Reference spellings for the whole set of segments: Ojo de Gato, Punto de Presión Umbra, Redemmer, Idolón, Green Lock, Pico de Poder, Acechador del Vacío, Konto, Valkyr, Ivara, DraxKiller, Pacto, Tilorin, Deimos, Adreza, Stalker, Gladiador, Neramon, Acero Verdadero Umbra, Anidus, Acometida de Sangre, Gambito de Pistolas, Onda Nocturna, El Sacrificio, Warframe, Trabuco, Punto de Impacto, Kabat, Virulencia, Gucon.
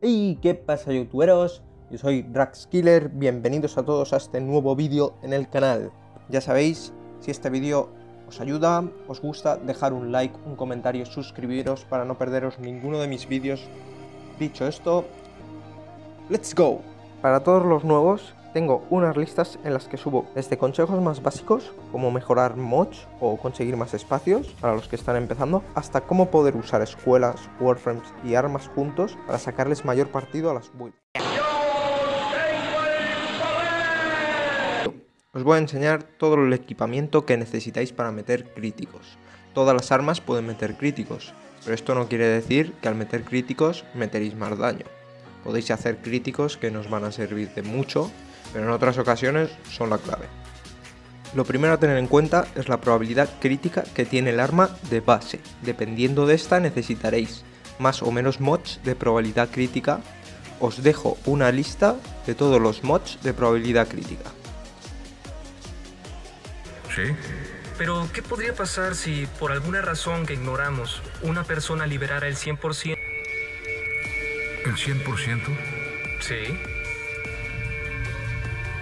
¡Y qué pasa, youtuberos! Yo soy DraxKiller, bienvenidos a todos a este nuevo vídeo en el canal. Ya sabéis, si este vídeo os ayuda, os gusta, dejar un like, un comentario, suscribiros para no perderos ninguno de mis vídeos. Dicho esto, ¡let's go! Para todos los nuevos, tengo unas listas en las que subo desde consejos más básicos, como mejorar mods o conseguir más espacios para los que están empezando, hasta cómo poder usar escuelas, warframes y armas juntos para sacarles mayor partido a las builds. Os voy a enseñar todo el equipamiento que necesitáis para meter críticos. Todas las armas pueden meter críticos, pero esto no quiere decir que al meter críticos meteréis más daño. Podéis hacer críticos que nos van a servir de mucho, pero en otras ocasiones son la clave. Lo primero a tener en cuenta es la probabilidad crítica que tiene el arma de base. Dependiendo de esta necesitaréis más o menos mods de probabilidad crítica. Os dejo una lista de todos los mods de probabilidad crítica. Sí. Pero, ¿qué podría pasar si, por alguna razón que ignoramos, una persona liberara el 100%? ¿El 100%? Sí.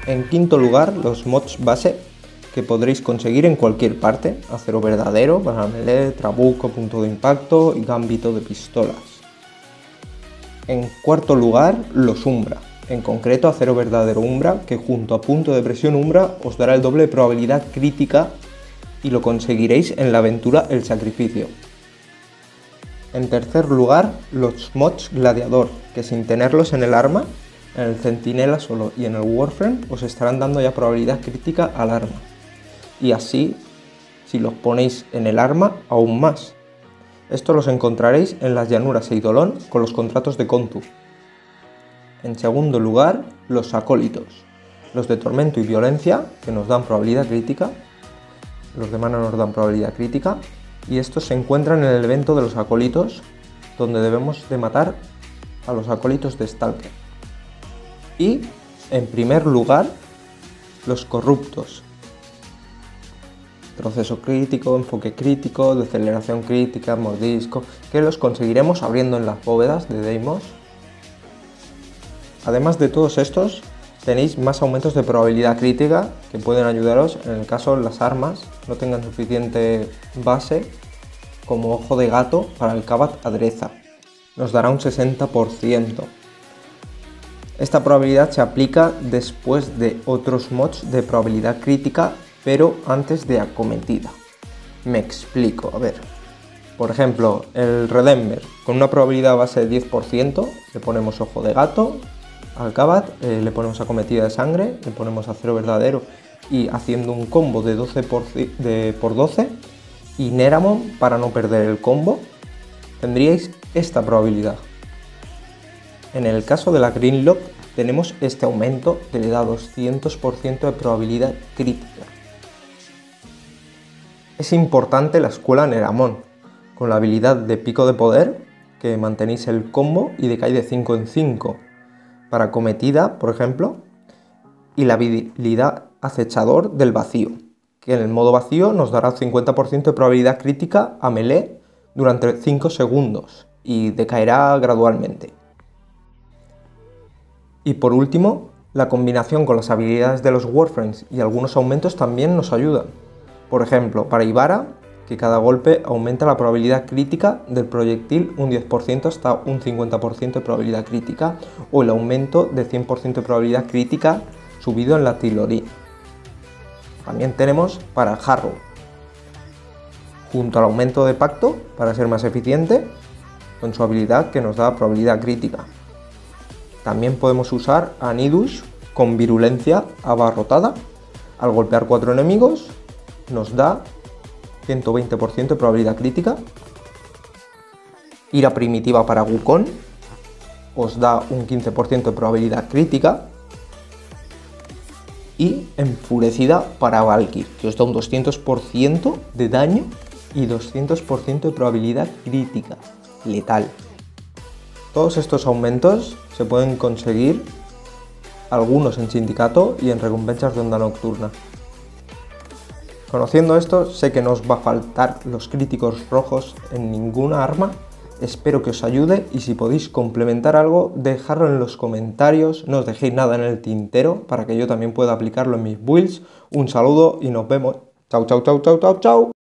En quinto lugar, los mods base que podréis conseguir en cualquier parte: Acero Verdadero, para melee, Trabuco, Punto de Impacto y Gambito de Pistolas. En cuarto lugar, los Umbra, en concreto Acero Verdadero Umbra, que junto a Punto de Presión Umbra os dará el doble de probabilidad crítica y lo conseguiréis en la aventura El Sacrificio. En tercer lugar, los mods Gladiador, que sin tenerlos en el arma, en el centinela solo y en el warframe os estarán dando ya probabilidad crítica al arma, y así si los ponéis en el arma aún más. Estos los encontraréis en las llanuras e Idolón con los contratos de Konto. En segundo lugar, los acólitos, los de tormento y violencia, que nos dan probabilidad crítica. Los de mana nos dan probabilidad crítica y estos se encuentran en el evento de los acólitos, donde debemos de matar a los acólitos de Stalker. Y, en primer lugar, los corruptos. Proceso crítico, enfoque crítico, deceleración crítica, mordisco, que los conseguiremos abriendo en las bóvedas de Deimos. Además de todos estos, tenéis más aumentos de probabilidad crítica que pueden ayudaros en el caso las armas no tengan suficiente base, como Ojo de Gato para el Kabat Adreza. Nos dará un 60%. Esta probabilidad se aplica después de otros mods de probabilidad crítica, pero antes de acometida. Me explico, a ver. Por ejemplo, el Redemmer, con una probabilidad base de 10%, le ponemos Ojo de Gato, al Kabat, le ponemos Acometida de Sangre, le ponemos Acero Verdadero y haciendo un combo de 12 por 12 y Neramon para no perder el combo, tendríais esta probabilidad. En el caso de la Green Lock tenemos este aumento que le da 200% de probabilidad crítica. Es importante la escuela Neramon, con la habilidad de Pico de Poder, que mantenéis el combo y decae de 5 en 5, para acometida, por ejemplo, y la habilidad Acechador del Vacío, que en el modo vacío nos dará 50% de probabilidad crítica a melee durante 5 segundos y decaerá gradualmente. Y por último, la combinación con las habilidades de los warframes y algunos aumentos también nos ayudan. Por ejemplo, para Ivara, que cada golpe aumenta la probabilidad crítica del proyectil un 10% hasta un 50% de probabilidad crítica, o el aumento de 100% de probabilidad crítica subido en la Tilorin. También tenemos para Harrow, junto al aumento de Pacto para ser más eficiente, con su habilidad que nos da probabilidad crítica. También podemos usar a Anidus con Virulencia abarrotada. Al golpear 4 enemigos nos da 120% de probabilidad crítica. Ira primitiva para Gucon os da un 15% de probabilidad crítica. Y enfurecida para Valkyr, que os da un 200% de daño y 200% de probabilidad crítica letal. Todos estos aumentos se pueden conseguir, algunos en sindicato y en recompensas de Onda Nocturna. Conociendo esto, sé que no os va a faltar los críticos rojos en ninguna arma, Espero que os ayude y si podéis complementar algo, dejadlo en los comentarios, no os dejéis nada en el tintero para que yo también pueda aplicarlo en mis builds. Un saludo y nos vemos. Chau, chau, chau, chau, chau, chau.